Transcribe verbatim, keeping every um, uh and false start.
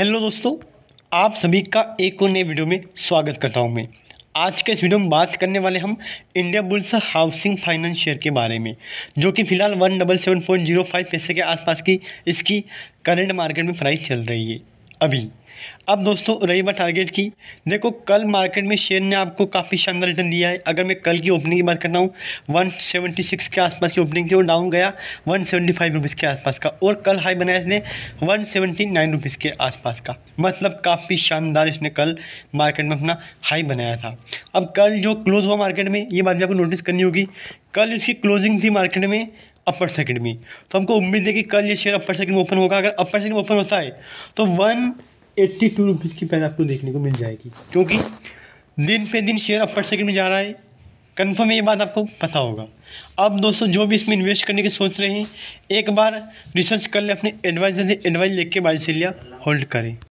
Hello दोस्तों, आप सभी का एक और नए वीडियो में स्वागत करता हूं मैं। आज के इस वीडियो में बात करने वाले हम India Bulls housing finance share के बारे में, जो कि फ़िलहाल one double seven point zero five पैसे के आसपास की इसकी करंट मार्केट में प्राइस चल रही है अभी। अब दोस्तों रही बात टारगेट की, देखो कल मार्केट में शेयर ने आपको काफ़ी शानदार रिटर्न दिया है। अगर मैं कल की ओपनिंग की बात करता हूँ, एक सौ छिहत्तर के आसपास की ओपनिंग थी और डाउन गया एक सौ पचहत्तर रुपीस के आसपास का, और कल हाई बनाया इसने एक सौ उन्यासी रुपीस के आसपास का। मतलब काफ़ी शानदार इसने कल मार्केट में अपना हाई बनाया था। अब कल जो क्लोज हुआ मार्केट में, ये बात भी आपको नोटिस करनी होगी, कल इसकी क्लोजिंग थी मार्केट में अपर सर्किट में, तो हमको उम्मीद है कि कल ये शेयर अपर सर्किट में ओपन होगा। अगर अपर सर्किट में ओपन होता है तो वन एट्टी टू रुपीज़ की प्राइस आपको देखने को मिल जाएगी, क्योंकि दिन पे दिन शेयर अपर सर्किट में जा रहा है। कन्फर्म है, ये बात आपको पता होगा। अब दोस्तों जो भी इसमें इन्वेस्ट करने की सोच रहे हैं, एक बार रिसर्च कर ले, अपने एडवाइजर से एडवाइस लेके बाय से लिया होल्ड करें।